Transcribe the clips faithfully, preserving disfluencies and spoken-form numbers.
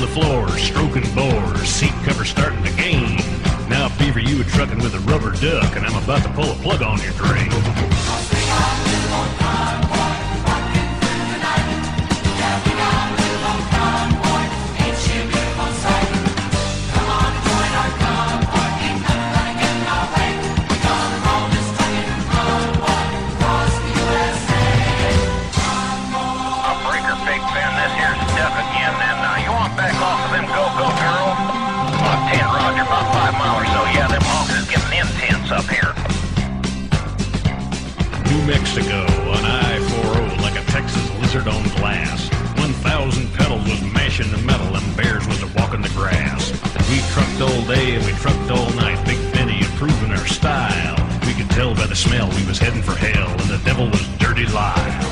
the floor, stroking bores, seat cover starting to gain. Now if Beaver, you were trucking with a rubber duck, and I'm about to pull a plug on your drain. Mexico, an I forty like a Texas lizard on glass. One thousand pedals was mashing the metal and bears was a-walking the grass. We trucked all day and we trucked all night, Big Benny improving our style. We could tell by the smell we was heading for hell, and the devil was Dirty Lyle.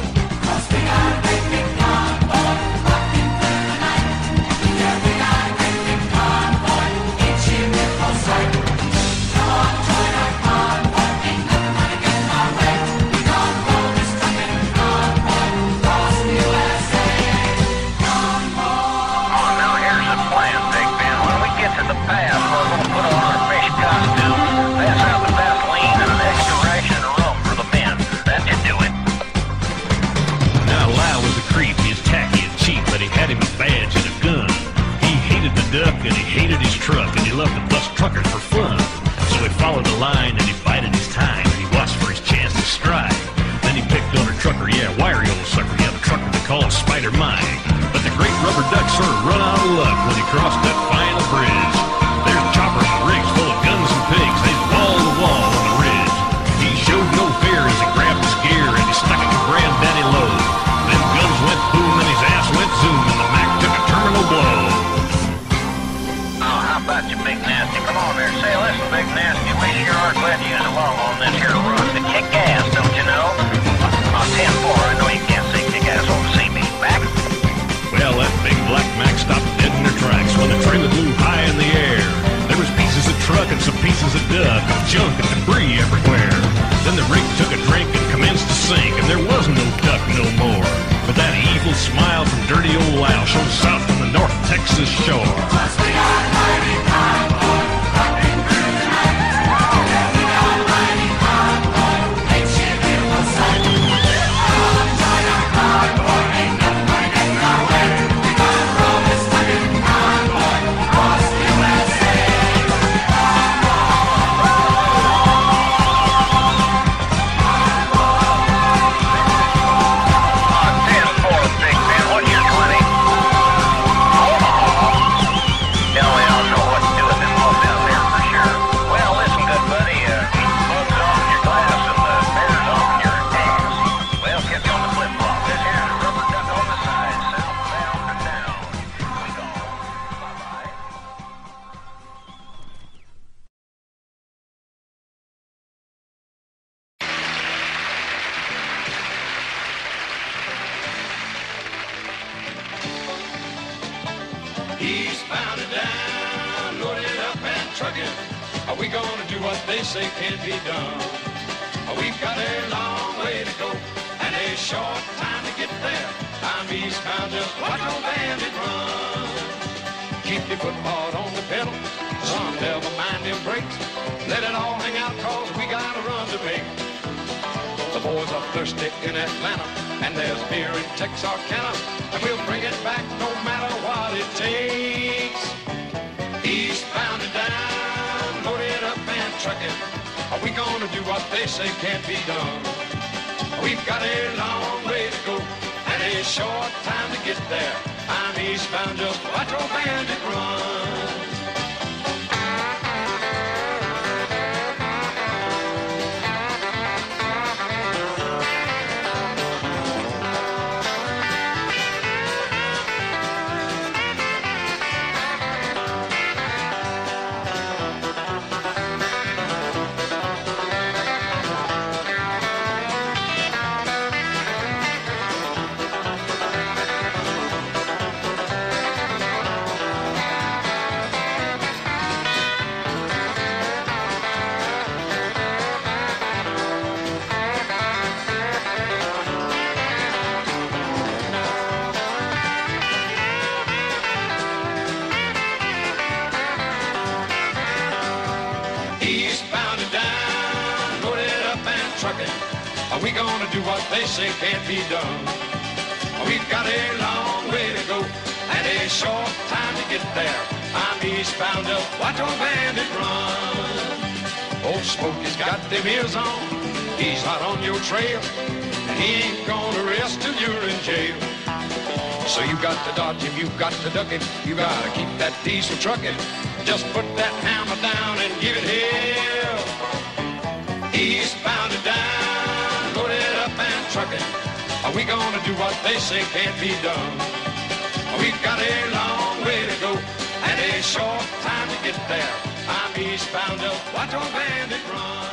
And he hated his truck, and he loved to bust truckers for fun. So he followed the line, and he bided his time, and he watched for his chance to strike. Then he picked on a trucker, yeah, wiry old sucker, yeah, the trucker they call Spider Mike. But the great rubber duck sort of run out of luck when he crossed that final bridge. There's choppers and rigs full of guns and pigs, they wall to wall on the ridge. He showed no fear as he grabbed his gear, and he stuck it to Granddaddy Lowe. Then guns went boom, and his ass went zoom, and the Mac took a terminal blow. About you, Big Nasty. Come on there, say, listen, Big Nasty, we sure are glad to use a long on this here run to kick ass, don't you know? On ten four, I know you can't say kick ass on the sea meat back. Well, that big black Mac stopped dead in their tracks when the trailer blew high in the air. There was pieces of truck and some pieces of duck and junk and debris everywhere. Then the rig took a drink and commenced to sink, and there was no duck no more. But that evil smile from Dirty Old Lyle showed south from the North Texas shore. He's bound and down, loaded up and trucking. Are we gonna do what they say can't be done? We've got a long way to go and a short time to get there. I'm eastbound, just like no bandit run. Keep your foot hard on the pedal, some never mind them brakes. Let it all hang out, cause we got a run to make. The boys are thirsty in Atlanta, and there's beer in Texarkana, and we'll bring it back no matter what it takes. Eastbound and down, loaded up and trucking. Are we gonna do what they say can't be done? We've got a long way to go and a short time to get there. I'm eastbound, just watch your bandit run. We're gonna do what they say can't be done. We've got a long way to go and a short time to get there. I'm eastbound up, watch old bandit run. Old Smokey's got them ears on, he's hot on your trail, and he ain't gonna rest till you're in jail. So you got to dodge him, you've got to duck him, you gotta keep that diesel trucking. Just put that hammer down and give it hell. Eastbound and down, loaded up and trucking. Are we gonna do what they say can't be done? We've got a long way to go and a short time to get there. I'm eastbound up, watch old bandit run.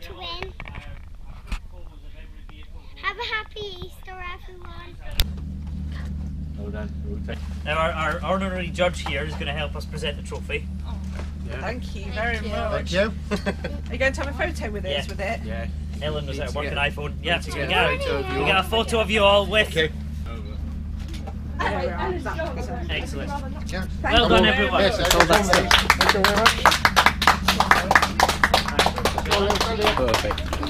To win. Have a happy Easter, everyone. Well done. Now our, our honorary judge here is going to help us present the trophy. Oh. Yeah. Thank you very Thank much. You. Thank you. Are you going to have a photo with yeah. us with it? Yeah. Ellen was at work an iPhone. Yeah, we got we got a photo of you all with. Okay. Yeah, excellent. Yeah. Well done, everyone. Yes, thank you very much. Perfect.